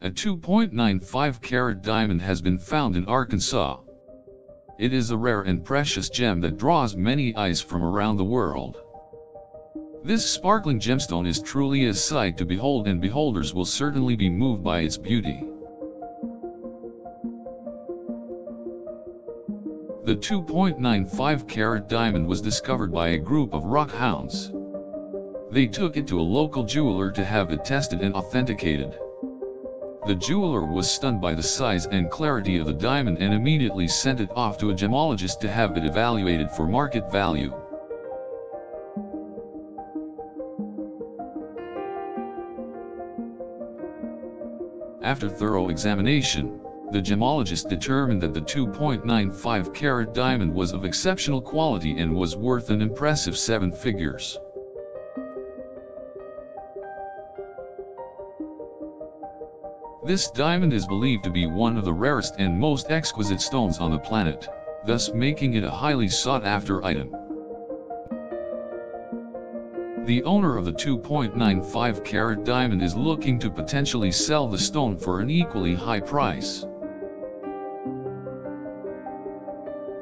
A 2.95-carat diamond has been found in Arkansas. It is a rare and precious gem that draws many eyes from around the world. This sparkling gemstone is truly a sight to behold, and beholders will certainly be moved by its beauty. The 2.95-carat diamond was discovered by a group of rock hounds. They took it to a local jeweler to have it tested and authenticated. The jeweler was stunned by the size and clarity of the diamond and immediately sent it off to a gemologist to have it evaluated for market value. After thorough examination, the gemologist determined that the 2.95-carat diamond was of exceptional quality and was worth an impressive 7 figures. This diamond is believed to be one of the rarest and most exquisite stones on the planet, thus making it a highly sought-after item. The owner of the 2.95-carat diamond is looking to potentially sell the stone for an equally high price.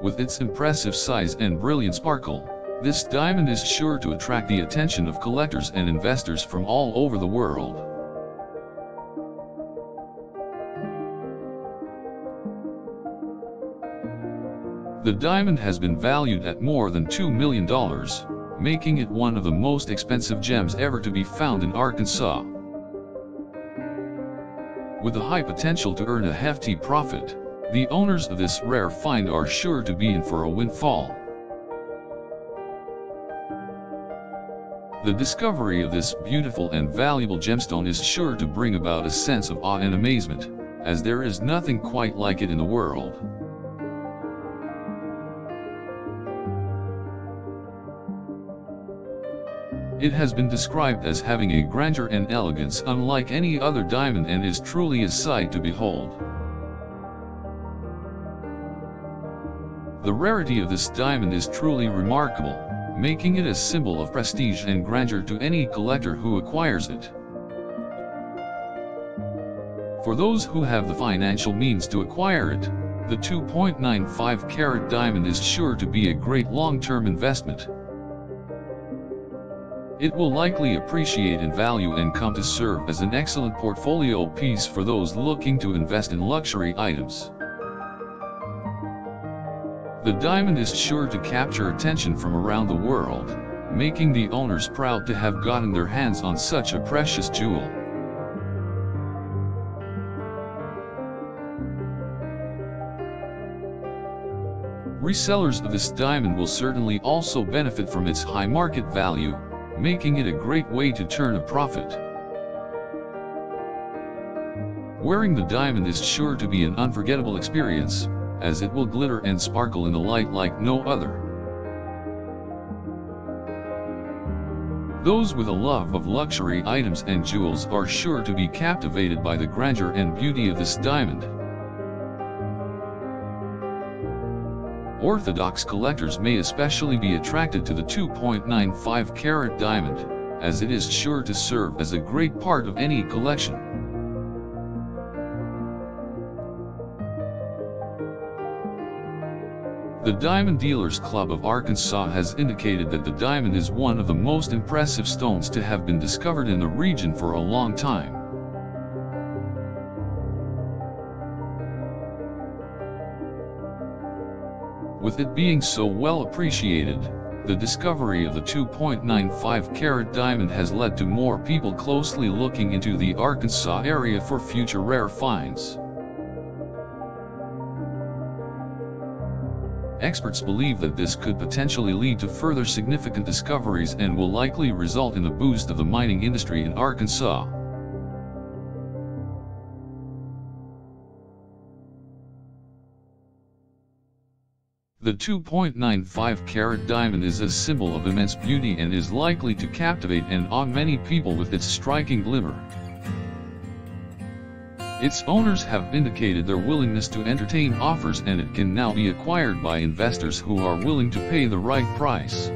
With its impressive size and brilliant sparkle, this diamond is sure to attract the attention of collectors and investors from all over the world. The diamond has been valued at more than $2 million, making it one of the most expensive gems ever to be found in Arkansas. With a high potential to earn a hefty profit, the owners of this rare find are sure to be in for a windfall. The discovery of this beautiful and valuable gemstone is sure to bring about a sense of awe and amazement, as there is nothing quite like it in the world. It has been described as having a grandeur and elegance unlike any other diamond and is truly a sight to behold. The rarity of this diamond is truly remarkable, making it a symbol of prestige and grandeur to any collector who acquires it. For those who have the financial means to acquire it, the 2.95-carat diamond is sure to be a great long-term investment. It will likely appreciate in value and come to serve as an excellent portfolio piece for those looking to invest in luxury items. The diamond is sure to capture attention from around the world, making the owners proud to have gotten their hands on such a precious jewel. Resellers of this diamond will certainly also benefit from its high market value, making it a great way to turn a profit. Wearing the diamond is sure to be an unforgettable experience, as it will glitter and sparkle in the light like no other. Those with a love of luxury items and jewels are sure to be captivated by the grandeur and beauty of this diamond. Orthodox collectors may especially be attracted to the 2.95-carat diamond, as it is sure to serve as a great part of any collection. The Diamond Dealers Club of Arkansas has indicated that the diamond is one of the most impressive stones to have been discovered in the region for a long time. With it being so well appreciated, the discovery of the 2.95-carat diamond has led to more people closely looking into the Arkansas area for future rare finds. Experts believe that this could potentially lead to further significant discoveries and will likely result in a boost of the mining industry in Arkansas. The 2.95-carat diamond is a symbol of immense beauty and is likely to captivate and awe many people with its striking glimmer. Its owners have indicated their willingness to entertain offers, and it can now be acquired by investors who are willing to pay the right price.